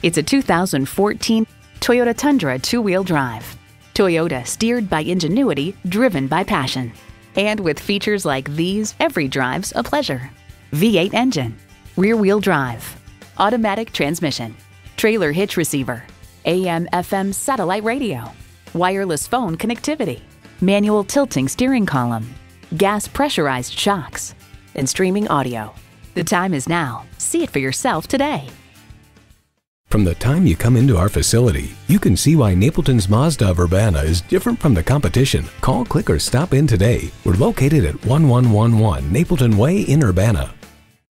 It's a 2014 Toyota Tundra two-wheel drive. Toyota, steered by ingenuity, driven by passion. And with features like these, every drive's a pleasure. V8 engine, rear-wheel drive, automatic transmission, trailer hitch receiver, AM/FM satellite radio, wireless phone connectivity, manual tilting steering column, gas pressurized shocks, and streaming audio. The time is now. See it for yourself today. From the time you come into our facility, you can see why Napleton's Mazda of Urbana is different from the competition. Call, click, or stop in today. We're located at 1111 Napleton Way in Urbana.